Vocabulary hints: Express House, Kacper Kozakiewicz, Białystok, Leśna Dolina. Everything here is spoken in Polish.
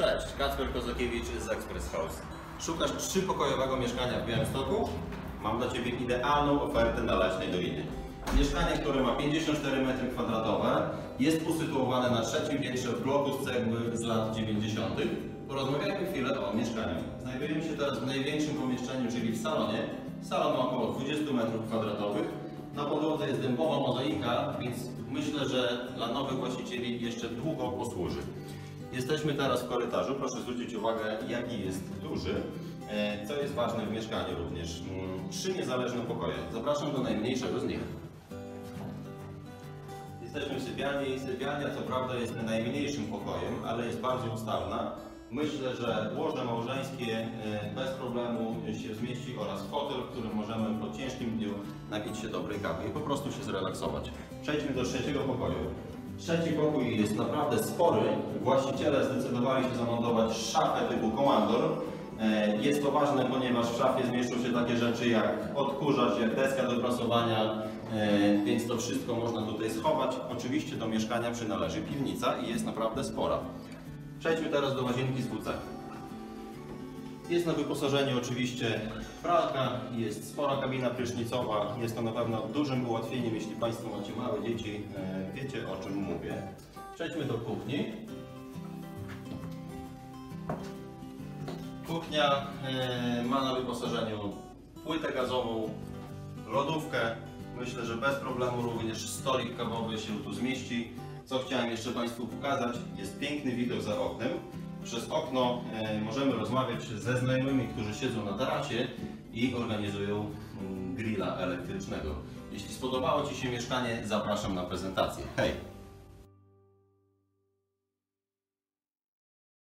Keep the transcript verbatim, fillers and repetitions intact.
Cześć, Kacper Kozakiewicz z Express House. Szukasz trzypokojowego mieszkania w Białymstoku? Mam dla Ciebie idealną ofertę na Leśnej Dolinie. Mieszkanie, które ma pięćdziesiąt cztery metry kwadratowe, jest usytuowane na trzecim piętrze bloku z cegły z lat dziewięćdziesiątych. Porozmawiajmy chwilę o mieszkaniu. Znajdujemy się teraz w największym pomieszczeniu, czyli w salonie. Salon ma około dwadzieścia metrów kwadratowych. Na podłodze jest dębowa mozaika, więc myślę, że dla nowych właścicieli jeszcze długo posłuży. Jesteśmy teraz w korytarzu. Proszę zwrócić uwagę, jaki jest duży. Co jest ważne w mieszkaniu również. Trzy niezależne pokoje. Zapraszam do najmniejszego z nich. Jesteśmy w sypialni. Sypialnia co prawda jest najmniejszym pokojem, ale jest bardzo ustawna. Myślę, że łoże małżeńskie bez problemu się zmieści oraz fotel, w którym możemy po ciężkim dniu napić się dobrej kawy i po prostu się zrelaksować. Przejdźmy do trzeciego pokoju. Trzeci pokój jest naprawdę spory. Właściciele zdecydowali się zamontować szafę typu komandor. Jest to ważne, ponieważ w szafie zmieszczą się takie rzeczy jak odkurzacz, jak deska do prasowania, więc to wszystko można tutaj schować. Oczywiście do mieszkania przynależy piwnica i jest naprawdę spora. Przejdźmy teraz do łazienki z W C. Jest na wyposażeniu oczywiście pralka, jest spora kabina prysznicowa. Jest to na pewno dużym ułatwieniem, jeśli Państwo macie małe dzieci, wiecie o czym mówię. Przejdźmy do kuchni. Kuchnia ma na wyposażeniu płytę gazową, lodówkę. Myślę, że bez problemu również stolik kawowy się tu zmieści. Co chciałem jeszcze Państwu pokazać, jest piękny widok za oknem. Przez okno możemy rozmawiać ze znajomymi, którzy siedzą na tarasie i organizują grilla elektrycznego. Jeśli spodobało Ci się mieszkanie, zapraszam na prezentację. Hej!